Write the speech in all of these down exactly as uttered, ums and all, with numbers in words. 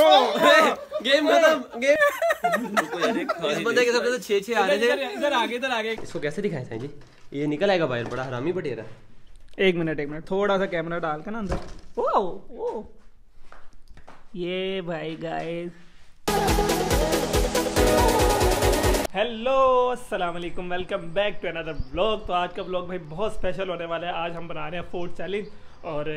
Game खत्म। Game बंदे के सबसे छह छह आ रहे थे। इधर आगे इधर आगे इसको कैसे दिखाएं साईं जी? ये निकल आएगा बाहर, बड़ा हरामी बटेरा। एक मिनट एक मिनट, थोड़ा सा कैमरा डाल के ना अंदर। ओ ओ ये भाई गाइस, हेलो अस्सलाम वालेकुम, welcome back to another blog. तो आज का ब्लॉग भाई बहुत स्पेशल होने वाला है। आज हम बना रहे हैं फूड चैलेंज और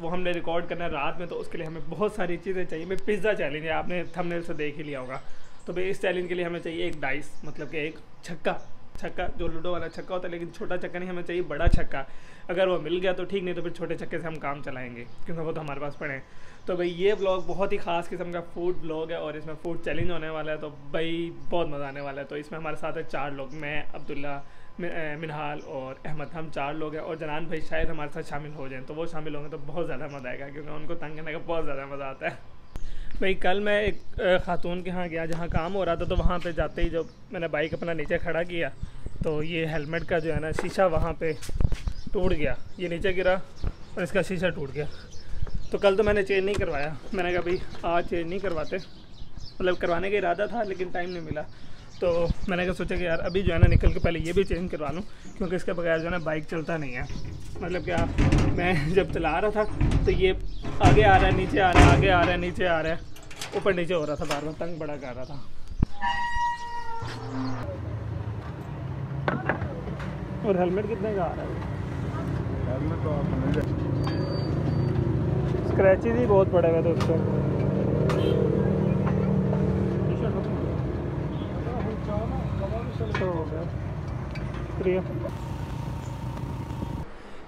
वो हमने रिकॉर्ड करना है रात में, तो उसके लिए हमें बहुत सारी चीज़ें चाहिए। मैं पिज़्ज़ा चैलेंज है, आपने थंबनेल से देख ही लिया होगा। तो भाई इस चैलेंज के लिए हमें चाहिए एक डाइस, मतलब कि एक छक्का। छक्का जो लूडो वाला छक्का होता है, लेकिन छोटा छक्का नहीं, हमें चाहिए बड़ा छक्का। अगर वो मिल गया तो ठीक, नहीं तो फिर छोटे छक्के से हम काम चलाएंगे क्योंकि वो तो हमारे पास पड़े हैं। तो भाई ये ब्लॉग बहुत ही ख़ास किस्म का फूड ब्लॉग है और इसमें फूड चैलेंज होने वाला है, तो भाई बहुत मज़ा आने वाला है। तो इसमें हमारे साथ है चार लोग, मैं, अब्दुल्ला, मिनहाल और अहमद, हम चार लोग हैं। और जनान भाई शायद हमारे साथ शामिल हो जाएं, तो वो शामिल होंगे तो बहुत ज़्यादा मज़ा आएगा क्योंकि उनको तंग करने का बहुत ज़्यादा मज़ा आता है। भाई कल मैं एक ख़ातून के यहाँ गया जहाँ काम हो रहा था, तो वहाँ पे जाते ही जब मैंने बाइक अपना नीचे खड़ा किया तो ये हेलमेट का जो है ना शीशा वहाँ पर टूट गया। ये नीचे गिरा और इसका शीशा टूट गया। तो कल तो मैंने चेंज नहीं करवाया, मैंने कहा भाई आज चेंज नहीं करवाते, मतलब करवाने का इरादा था लेकिन टाइम नहीं मिला। तो मैंने क्या सोचा कि यार अभी जो है ना निकल के पहले ये भी चेंज करवा लूँ क्योंकि इसके बगैर जो है ना बाइक चलता नहीं है। मतलब क्या, मैं जब चला रहा था तो ये आगे आ रहा है, नीचे आ रहा है, आगे आ रहा है, नीचे आ रहा है, ऊपर नीचे हो रहा था, बार बार तंग बड़ा कर रहा था। और हेलमेट कितने का आ रहा है? हेलमेट तो आप स्क्रैचेज ही बहुत बड़े हुए थे उससे।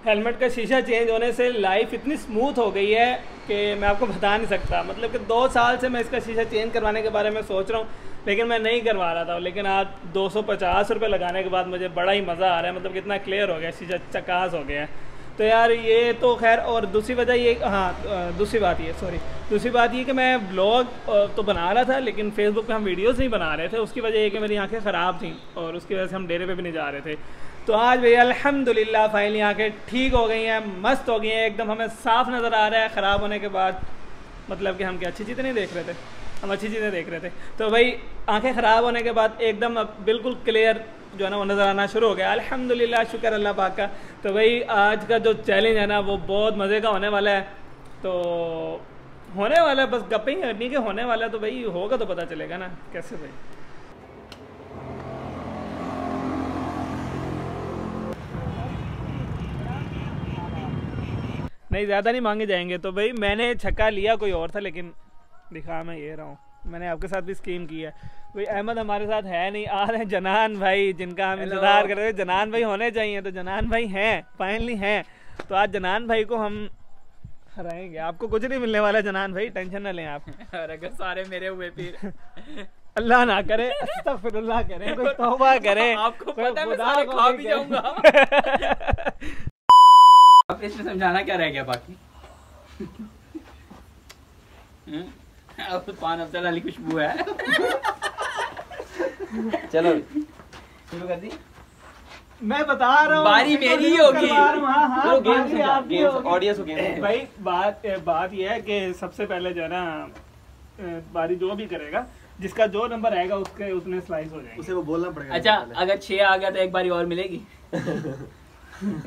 हेलमेट का शीशा चेंज होने से लाइफ इतनी स्मूथ हो गई है कि मैं आपको बता नहीं सकता। मतलब कि दो साल से मैं इसका शीशा चेंज करवाने के बारे में सोच रहा हूँ लेकिन मैं नहीं करवा रहा था। लेकिन आज दो सौ पचास रुपये लगाने के बाद मुझे बड़ा ही मज़ा आ रहा है, मतलब कितना क्लियर हो गया, शीशा चकास हो गया है। तो यार ये तो खैर, और दूसरी वजह ये, हाँ दूसरी बात ये, सॉरी दूसरी बात ये कि मैं ब्लॉग तो बना रहा था लेकिन फेसबुक पे हम वीडियोस नहीं बना रहे थे। उसकी वजह ये कि मेरी आंखें ख़राब थीं और उसकी वजह से हम डेरे पे भी नहीं जा रहे थे। तो आज भैया अल्हम्दुलिल्लाह फाइनली आंखें ठीक हो गई हैं, मस्त हो गई हैं, एकदम हमें साफ नज़र आ रहा है। ख़राब होने के बाद मतलब कि हम क्या अच्छी चीज़ें नहीं देख रहे थे, हम अच्छी चीज़ें देख रहे थे। तो भाई आंखें ख़राब होने के बाद एकदम बिल्कुल क्लियर जो है ना वो नज़र आना शुरू हो गया, अल्हम्दुलिल्लाह, शुक्र अल्लाह पाक का। तो भाई आज का जो चैलेंज है ना वो बहुत मज़े का होने वाला है। तो होने वाला है, बस गप्पे ही करनी के होने वाला है, तो भाई होगा तो पता चलेगा ना कैसे। भाई नहीं ज़्यादा नहीं मांगे जाएंगे। तो भाई मैंने छक्का लिया कोई और था लेकिन दिखा मैं ये रहा हूँ। मैंने आपके साथ भी स्कीम की है। भाई अहमद हमारे साथ है नहीं, आ रहे हैं जनान भाई जिनका हम इंतजार कर रहे थे। जनान भाई होने चाहिए, तो जनान भाई हैं, फाइनली हैं। तो आज जनान भाई को हम हराएंगे। आपको कुछ नहीं मिलने वाला जनान भाई, टेंशन ना लें आप। और अगर सारे मेरे हुए फिर अल्लाह ना करे, अस्तगफिरुल्लाह करे, कोई तौबा करे, आपको पता है मैं सारे खा भी जाऊंगा। अब इसमें समझाना क्या रह गया बाकी? अब पान अफजल अली खुशबू है। चलो शुरू कर दी। मैं बता रहा हूँ बारी मेरी होगी। ऑडियंस हो गया भाई। बात बात यह है कि सबसे पहले जो है ना बारी जो भी करेगा, जिसका जो नंबर आएगा उसके उतने स्लाइस हो जाएंगे, उसे वो बोलना पड़ेगा। अच्छा अगर छः आ गया तो एक बारी और मिलेगी?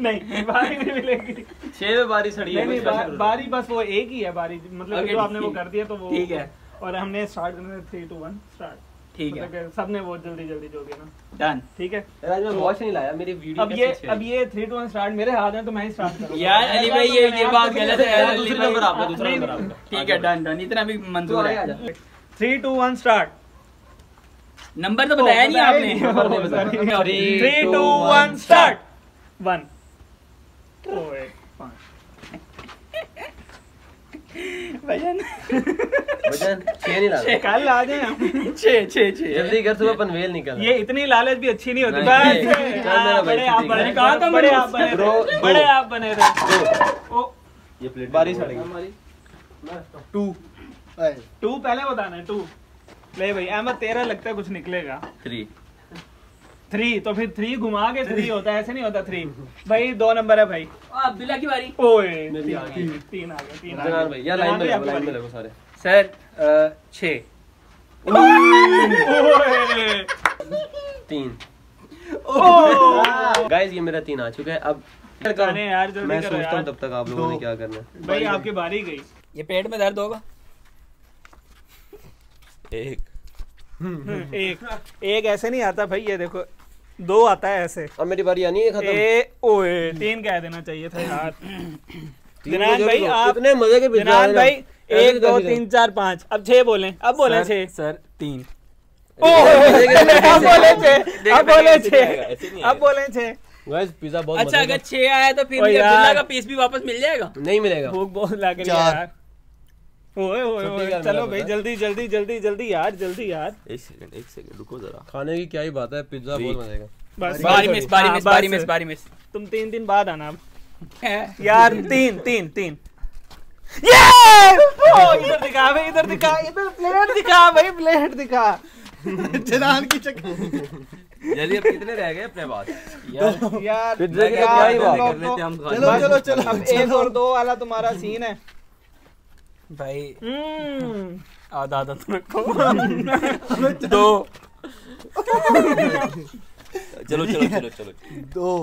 नहीं बारी नहीं मिलेगी। छह बारी सड़ी है, नहीं बार, बारी बस वो एक ही है बारी, मतलब okay, जो आपने वो कर दिया तो वो ठीक है। और हमने स्टार्ट करने थ्री टू वन स्टार्ट, ठीक मतलब है सबने वो जल्दी जल्दी जो भी ना डन, ठीक है। राज मैं वॉच नहीं लाया मेरी वीडियो। अब ये अब ये थ्री टू वन स्टार्ट मेरे हाथ में, तो मैं ही स्टार्ट करूंगा यार। अली भाई ये ये बात गलत है, दूसरा नंबर आपका, दूसरा नंबर आपका, ठीक है डन डन, इतना भी मंजूर है। Three two one start. Number तो बताया नहीं आपने। Three two one start. One ओए वजन वजन छह नहीं लाते। कल आ जाए हम छह छह छह जल्दी कर, सुबह पनवेल निकल। ये इतनी लालच भी अच्छी नहीं होती। बड़े आप बने, कहा था बड़े आप बने, बड़े आप बने थे। ओ ये प्लेट बारिश आ गई। टू टू पहले बताना है। टू ले भाई अहमद, तेरा लगता है कुछ निकलेगा। थ्री थ्री, तो फिर थ्री घुमा के थ्री होता है, ऐसे नहीं होता थ्री। भाई दो नंबर है भाई। अब्दुल्ला की बारी। ओए तीन आ गए, तीन आ गए, तीन आ गए। यार लाइन में लगो, लाइन में लगो सारे। सर छः तीन। गाइस ये मेरा तीन आ चुका है। अब यार मैं सोचता हूँ तब तक आप लोगों ने क्या करना है। भाई आपकी बारी गई। ये पेट में दर्द होगा। एक एक एक ऐसे नहीं आता भाई, ये देखो दो आता है ऐसे। अब मेरी बारी आनी है खत्म। ए ओए तीन कह देना चाहिए था यार। जनान भाई आप इतने मजे के जनान भाई एक दो तीन चार पाँच, अब छह बोलें, अब बोलें छह सर तीन। अब बोलें छह, अब बोलें छह, अब बोलें छह। गाइस पिज़्ज़ा बहुत अच्छा, अगर छह आया तो फिर अब्दुल्ला का पीस भी वापस मिल जाएगा। नहीं मिलेगा, भूख बहुत लग रही है यार। ओए ओए चलो भाई जल्दी जल्दी जल्दी जल्दी यार, जल्दी यार। एक सेकंड एक सेकंड रुको जरा, खाने की क्या ही बात है, पिज़्ज़ा बहुत बनेगा। बस बारी मिस बारी मिस बारी मिस बारी मिस। तुम तीन दिन बाद आना अब यार। तीन तीन तीन। ये इधर दिखा भाई, इधर दिखा, इधर प्लेट दिखा भाई, प्लेट दिखा। जनान की चक्कर जल्दी। अब कितने रह गए अपने पास यार? यार पिज़्ज़ा के क्या ही बात कर लेते हम। चलो चलो चलो अब एक और दो वाला तुम्हारा सीन है भाई। आधा आधा तो रखो। दो चलो चलो चलो चलो दो। ओ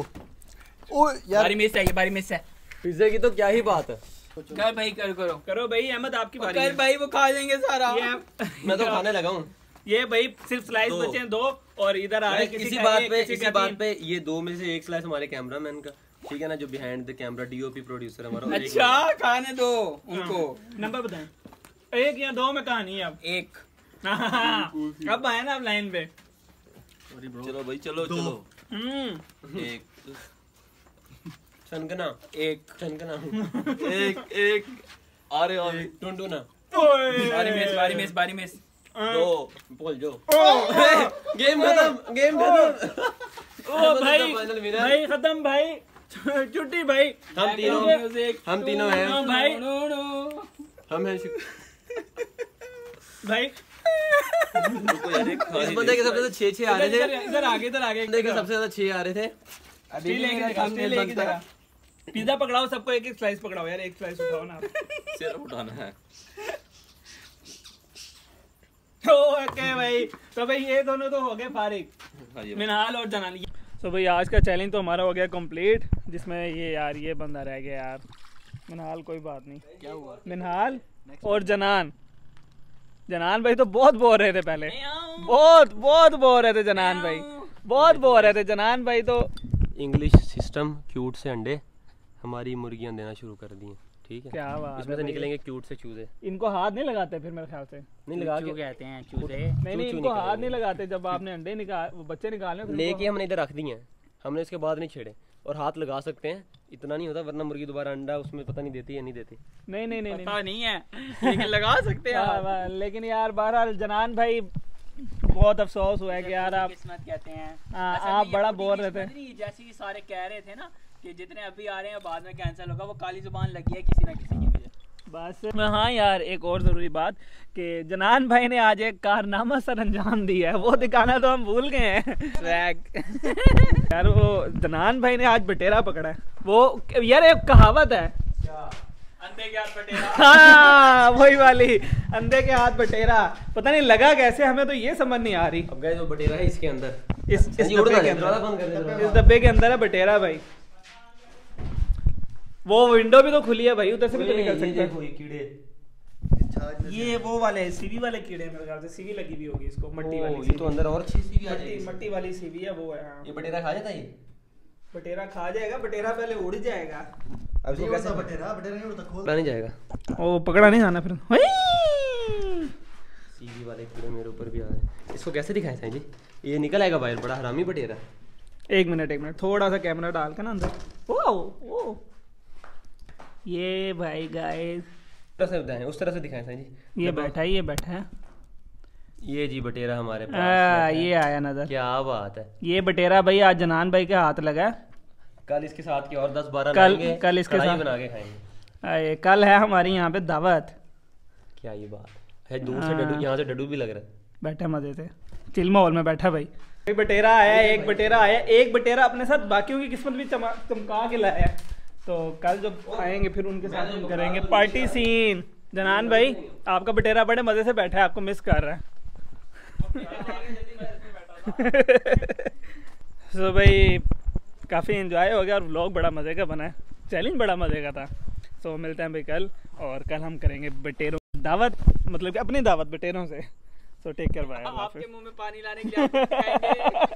यार बारी मिस है, ये बारी मिस है। पिज़्ज़ा की तो क्या ही बात है। कर भाई कर, करो करो भाई अहमद आपकी बारी है। कर भाई वो खा लेंगे सारा, मैं तो खाने लगा हूँ। ये भाई सिर्फ स्लाइस बचे हैं दो, और इधर आ रहे किसी इसी बात पे इसी बात पे ये दो में से एक स्लाइस हमारे कैमरामैन का, ठीक है ना, जो behind the camera DOP producer हमारा। अच्छा खाने दो उनको। नंबर बताएं। एक या दो में कहानी है अब। एक अब आए ना आप लाइन पे। चलो भाई चलो चलो। एक छनकना, एक छनकना, एक एक आ रहे हो टुनटुना। बारी मिस बारी मिस बारी मिस। दो बोल जो। गेम खत्म, गेम खत्म। ओ भाई भाई खत्म भाई, छुट्टी भाई। हम तीनों हम तीनों हैं भाई, हम हैं भाई। इस बंदे के सबसे छह छह आ रहे थे। इधर आगे इधर आगे देखो, सबसे ज्यादा छह आ रहे थे। अभी लेके जरा पिज़्ज़ा पकड़ाओ सबको, एक एक स्लाइस पकड़ाओ यार। एक स्लाइस उठाओ ना, सिर्फ उठाना है। ओके okay भाई, तो भाई ये दोनों तो हो गए फारिग, मिनहाल और जनान। तो भाई आज का चैलेंज तो हमारा हो गया कंप्लीट, जिसमें ये यार ये बंदा रह गया यार मिनहाल। कोई बात नहीं, क्या हुआ मिनहाल और जनान। जनान भाई तो बहुत बोर रहे थे पहले, बहुत बहुत बोर रहे थे जनान भाई, बहुत बोर रहे थे जनान भाई। तो इंग्लिश सिस्टम क्यूट से अंडे हमारी मुर्गियाँ देना शुरू कर दी। ठीक है, क्या बात है। निकलेंगे क्यूट से चूजे। इनको हाथ नहीं लगाते फिर मेरे ख्याल से। नहीं लगा के कहते हैं चूजे। नहीं नहीं इनको हाथ नहीं लगाते। जब आपने अंडे निकाल बच्चे निकाले लेके हमने इधर रख दिए हैं, हमने उसके बाद नहीं छेड़े। और हाथ लगा सकते हैं, इतना नहीं होता, वरना मुर्गी दोबारा अंडा उसमें पता नहीं देती है नहीं देती। नहीं नहीं नहीं पता नहीं है, लेकिन लगा सकते हैं। लेकिन यार बहरहाल जनान भाई बहुत अफसोस हुआ है कि यार आप किस्मत कहते हैं, आप बड़ा बोर रहते हैं। जैसे कि सारे कह रहे थे ना कि जितने अभी आ रहे हैं बाद में कैंसिल होगा, वो काली जुबान लगी है किसी ना किसी की मुझे बस। हाँ यार एक और ज़रूरी बात कि जनान भाई ने आज एक कारनामा सर अंजाम दिया है, वो दिखाना तो हम भूल गए हैं। यार वो जनान भाई ने आज बटेरा पकड़ा है। वो यार एक कहावत है क्या? अंधे के हाथ बटेरा। हाँ वही वाली, अंधे के हाथ बटेरा। पता नहीं लगा कैसे हमें, तो ये समझ नहीं आ रही। अब गए जो बटेरा है इसके अंदर, इस डब्बे के अंदर है बटेरा भाई। वो विंडो भी तो खुली है भाई, उधर से भी तो निकल सकता है। कीड़े ये वो वाले सीवी वाले कीड़े हैं मेरे ख्याल से। सीवी लगी भी होगी इसको, मट्टी वाली। ये तो अंदर और अच्छी सीवी आ जाएगी, मट्टी वाली सीवी है वो है। हाँ। ये बटेरा खा जाता है, बटेरा खा जाएगा। बटेरा पहले उड़ जाएगा। अब ये कैसा बटेरा, बटेरा नहीं उड़ता, खोल नहीं जाएगा, वो पकड़ा नहीं जाना फिर। सीवी वाले कीड़े मेरे ऊपर भी आ रहे हैं, इसको कैसे दिखाएं साईं जी? ये निकल आएगा बाहर, बड़ा हरामी बटेरा। एक मिनट एक मिनट, थोड़ा सा कैमरा डाल के ना अंदर। ओ ओ ये भाई गाइस उस तरह से दिखाएं जी। ये बैठा है, ये बैठा है, ये जी बटेरा हमारे पास। आ, ये आया नजर, क्या बात है। ये बटेरा भाई आज जनान भाई के हाथ लगा है। कल इसके साथ के और दस बारह कल कल इसके साथ बना के खाएंगे। कल है हमारी यहाँ पे दावत। क्या ये बात है, दूर से डडू, यहाँ से डडू भी लग रहा है। बैठा मजे से चिल्मा हॉल में बैठा भाई। बटेरा आया, एक बटेरा आया, एक बटेरा अपने साथ बाकियों की किस्मत भी चमका के लाया। तो कल जब आएंगे फिर उनके साथ हम करेंगे पार्टी सीन। जनान भाई आपका बटेरा बड़े मजे से बैठा है, आपको मिस कर रहा है। सो भाई काफ़ी एंजॉय हो गया और व्लॉग बड़ा मज़े का बना है, चैलेंज बड़ा मज़े का था। सो मिलते हैं भाई कल, और कल हम करेंगे बटेरों दावत, मतलब कि अपनी दावत बटेरों से। So take care, bye. आपके मुंह में पानी लाने के लिए